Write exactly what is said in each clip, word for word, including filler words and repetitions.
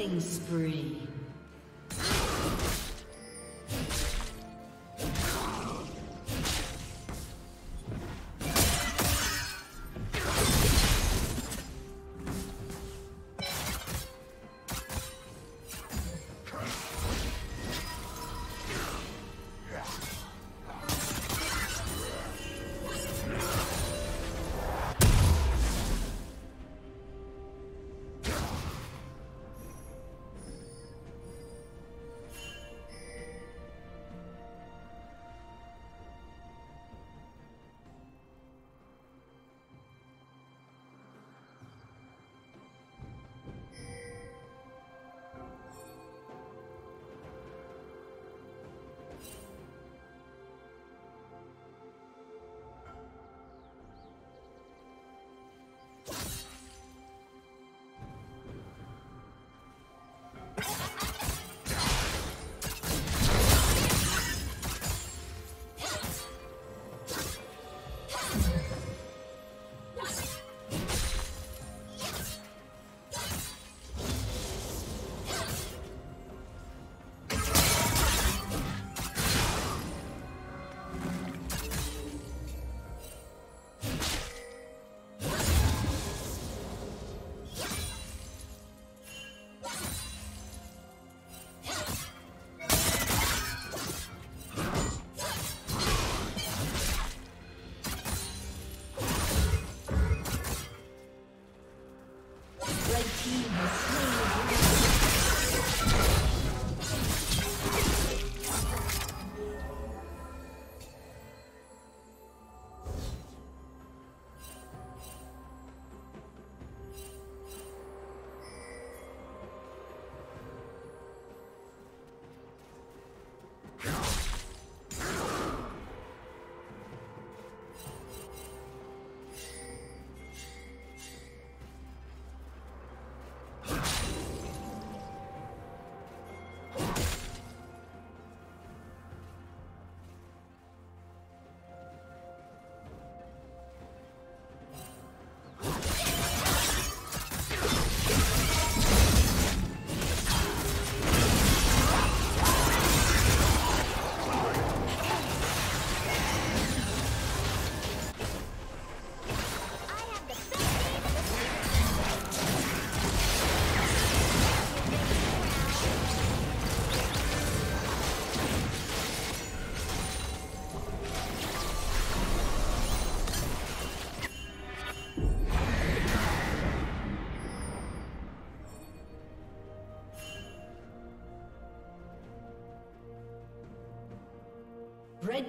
Killing spree. Red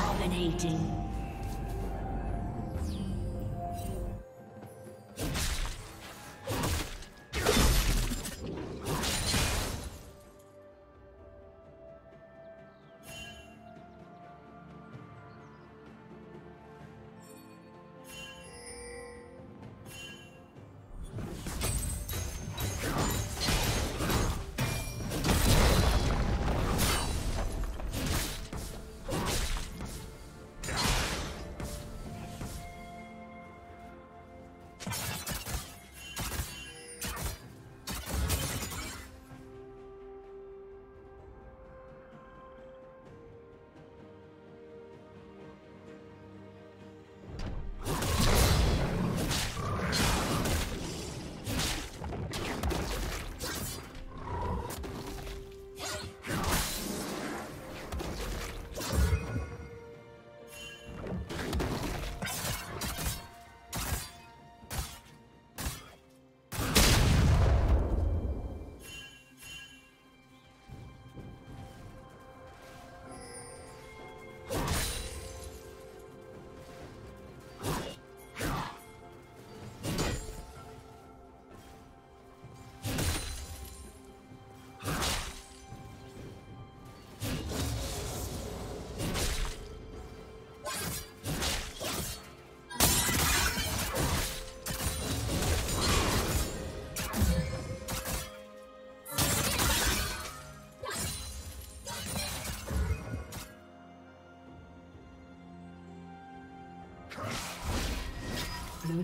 Dominating. Blue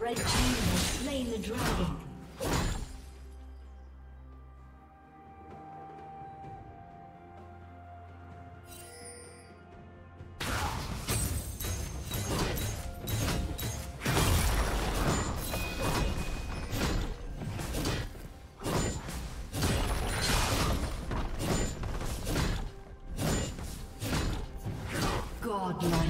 Red team has slain the dragon. Godlike.